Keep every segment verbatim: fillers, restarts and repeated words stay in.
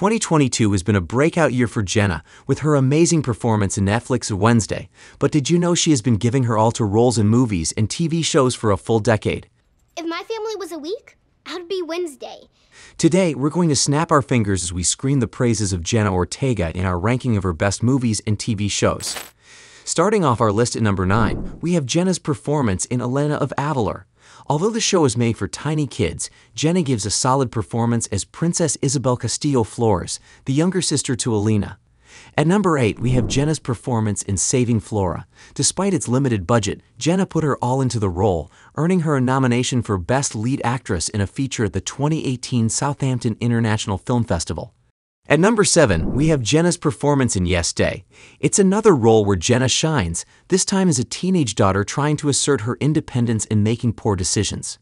twenty twenty-two has been a breakout year for Jenna, with her amazing performance in Netflix's Wednesday, but did you know she has been giving her all to roles in movies and T V shows for a full decade? If my family was a week, I'd be Wednesday. Today, we're going to snap our fingers as we screen the praises of Jenna Ortega in our ranking of her best movies and T V shows. Starting off our list at number nine, we have Jenna's performance in Elena of Avalor. Although the show is made for tiny kids, Jenna gives a solid performance as Princess Isabel Castillo Flores, the younger sister to Elena. At number eight, we have Jenna's performance in Saving Flora. Despite its limited budget, Jenna put her all into the role, earning her a nomination for Best Lead Actress in a feature at the twenty eighteen Southampton International Film Festival. At number seven, we have Jenna's performance in Yes Day. It's another role where Jenna shines, this time as a teenage daughter trying to assert her independence and making poor decisions.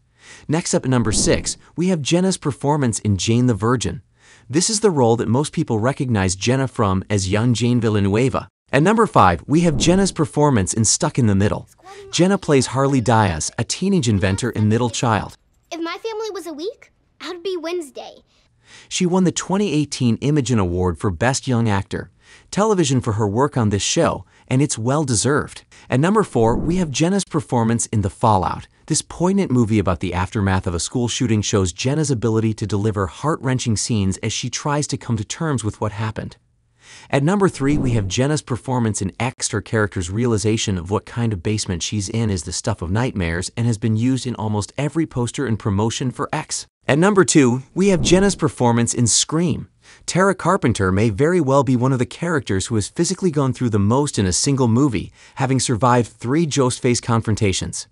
Next up at number six, we have Jenna's performance in Jane the Virgin. This is the role that most people recognize Jenna from as young Jane Villanueva. At number five, we have Jenna's performance in Stuck in the Middle. Jenna plays Harley Diaz, a teenage inventor and middle child. If my family was a week, I'd be Wednesday. She won the twenty eighteen Imagen Award for Best Young Actor Television for her work on this show, and it's well-deserved. At number four, we have Jenna's performance in The Fallout. This poignant movie about the aftermath of a school shooting shows Jenna's ability to deliver heart-wrenching scenes as she tries to come to terms with what happened. At number three, we have Jenna's performance in X. Her character's realization of what kind of basement she's in is the stuff of nightmares and has been used in almost every poster and promotion for X. At number two, we have Jenna's performance in Scream. Tara Carpenter may very well be one of the characters who has physically gone through the most in a single movie, having survived three Ghostface confrontations.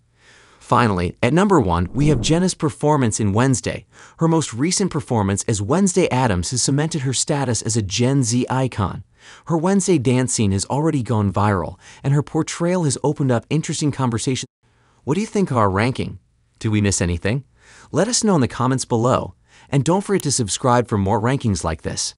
Finally, at number one, we have Jenna's performance in Wednesday. Her most recent performance as Wednesday Addams has cemented her status as a Gen Z icon. Her Wednesday dance scene has already gone viral, and her portrayal has opened up interesting conversations. What do you think of our ranking? Did we miss anything? Let us know in the comments below, and don't forget to subscribe for more rankings like this.